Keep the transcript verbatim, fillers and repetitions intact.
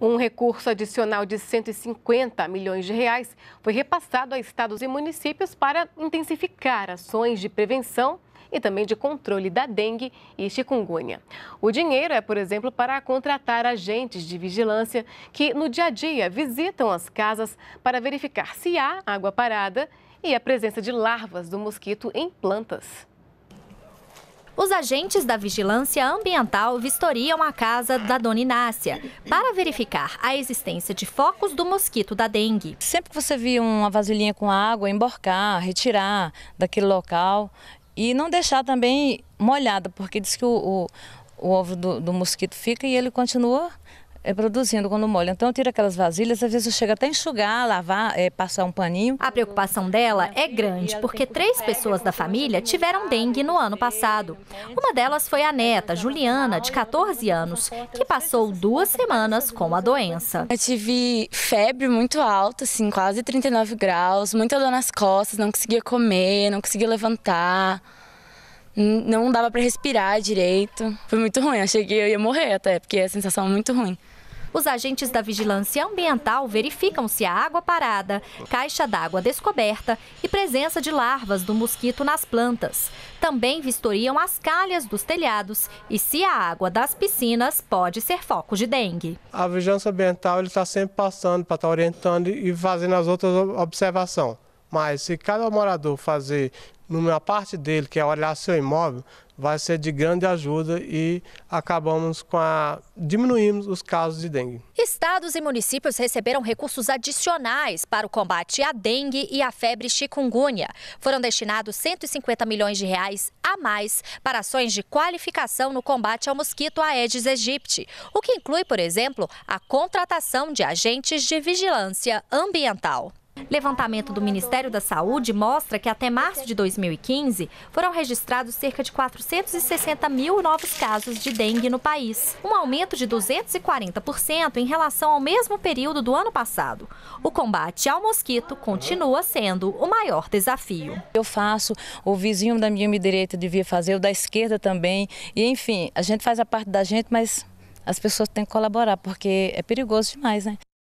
Um recurso adicional de cento e cinquenta milhões de reais foi repassado a estados e municípios para intensificar ações de prevenção e também de controle da dengue e chikungunya. O dinheiro é, por exemplo, para contratar agentes de vigilância que no dia a dia visitam as casas para verificar se há água parada e a presença de larvas do mosquito em plantas. Os agentes da Vigilância Ambiental vistoriam a casa da dona Inácia para verificar a existência de focos do mosquito da dengue. Sempre que você via uma vasilhinha com água, emborcar, retirar daquele local e não deixar também molhada, porque diz que o, o, o ovo do, do mosquito fica e ele continua é produzindo quando molha. Então eu tiro aquelas vasilhas, às vezes eu chego até a enxugar, lavar, é, passar um paninho. A preocupação dela é grande, porque três pessoas da família tiveram dengue no ano passado. Uma delas foi a neta, Juliana, de quatorze anos, que passou duas semanas com a doença. Eu tive febre muito alta, assim, quase trinta e nove graus, muita dor nas costas, não conseguia comer, não conseguia levantar. Não dava para respirar direito. Foi muito ruim, eu cheguei, eu ia morrer até, porque a sensação é muito ruim. Os agentes da Vigilância Ambiental verificam se há água parada, caixa d'água descoberta e presença de larvas do mosquito nas plantas. Também vistoriam as calhas dos telhados e se a água das piscinas pode ser foco de dengue. A Vigilância Ambiental está sempre passando para estar orientando e fazendo as outras observações. Mas se cada morador fazer numa parte dele, que é olhar seu imóvel, vai ser de grande ajuda e acabamos com a... diminuímos os casos de dengue. Estados e municípios receberam recursos adicionais para o combate à dengue e à febre chikungunya. Foram destinados cento e cinquenta milhões de reais a mais para ações de qualificação no combate ao mosquito Aedes aegypti, o que inclui, por exemplo, a contratação de agentes de vigilância ambiental. Levantamento do Ministério da Saúde mostra que até março de dois mil e quinze foram registrados cerca de quatrocentos e sessenta mil novos casos de dengue no país, um aumento de duzentos e quarenta por cento em relação ao mesmo período do ano passado. O combate ao mosquito continua sendo o maior desafio. Eu faço, o vizinho da minha direita devia fazer, o da esquerda também, e enfim, a gente faz a parte da gente, mas as pessoas têm que colaborar, porque é perigoso demais, né?